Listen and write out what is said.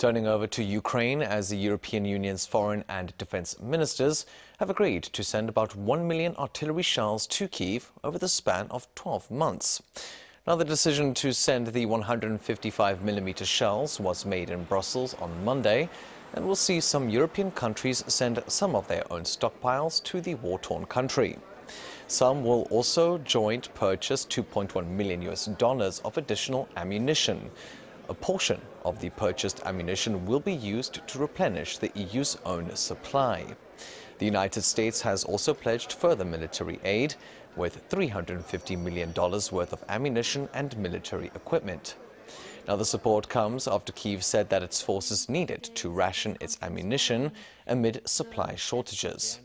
Turning over to Ukraine, as the European Union's foreign and defense ministers have agreed to send about 1 million artillery shells to Kyiv over the span of 12 months. Now, the decision to send the 155mm shells was made in Brussels on Monday and will see some European countries send some of their own stockpiles to the war-torn country. Some will also joint purchase $2.1 million of additional ammunition. A portion of the purchased ammunition will be used to replenish the EU's own supply. The United States has also pledged further military aid with $350 million worth of ammunition and military equipment. Now, the support comes after Kyiv said that its forces needed to ration its ammunition amid supply shortages.